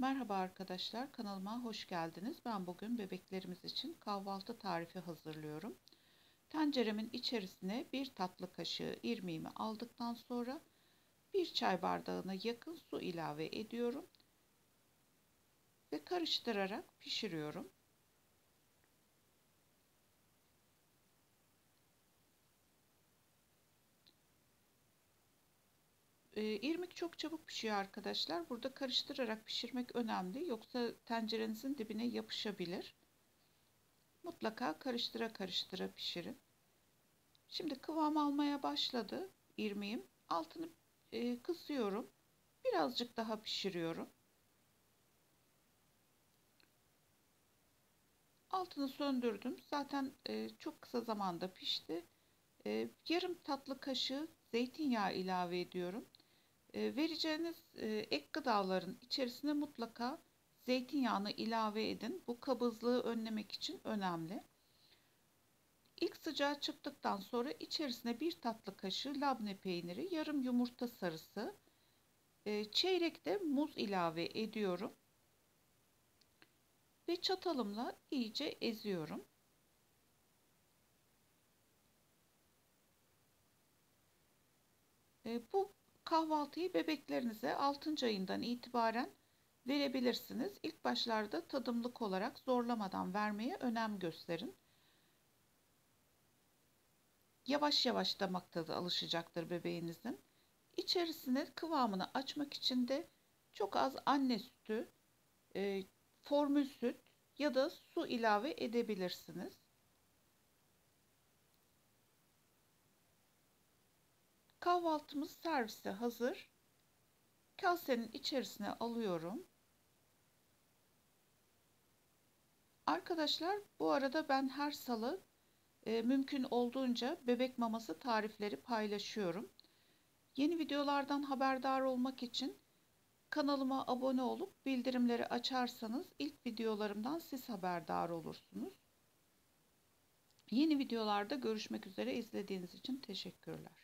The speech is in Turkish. Merhaba arkadaşlar, kanalıma hoş geldiniz. Ben bugün bebeklerimiz için kahvaltı tarifi hazırlıyorum. Tenceremin içerisine bir tatlı kaşığı irmiğimi aldıktan sonra bir çay bardağına yakın su ilave ediyorum ve karıştırarak pişiriyorum. İrmik çok çabuk pişiyor arkadaşlar. Burada karıştırarak pişirmek önemli. Yoksa tencerenizin dibine yapışabilir. Mutlaka karıştıra karıştıra pişirin. Şimdi kıvam almaya başladı irmiğim. Altını kısıyorum. Birazcık daha pişiriyorum. Altını söndürdüm. Zaten çok kısa zamanda pişti. Yarım tatlı kaşığı zeytinyağı ilave ediyorum. Vereceğiniz ek gıdaların içerisine mutlaka zeytinyağını ilave edin. Bu kabızlığı önlemek için önemli. İlk sıcağı çıktıktan sonra içerisine bir tatlı kaşığı labne peyniri, yarım yumurta sarısı, çeyrek de muz ilave ediyorum. Ve çatalımla iyice eziyorum. Bu kahvaltıyı bebeklerinize 6. ayından itibaren verebilirsiniz. İlk başlarda tadımlık olarak zorlamadan vermeye önem gösterin. Yavaş yavaş damak tadı alışacaktır bebeğinizin. İçerisine kıvamını açmak için de çok az anne sütü, formül süt ya da su ilave edebilirsiniz. Kahvaltımız servise hazır. Kasenin içerisine alıyorum. Arkadaşlar, bu arada ben her salı mümkün olduğunca bebek maması tarifleri paylaşıyorum. Yeni videolardan haberdar olmak için kanalıma abone olup bildirimleri açarsanız ilk videolarımdan siz haberdar olursunuz. Yeni videolarda görüşmek üzere. İzlediğiniz için teşekkürler.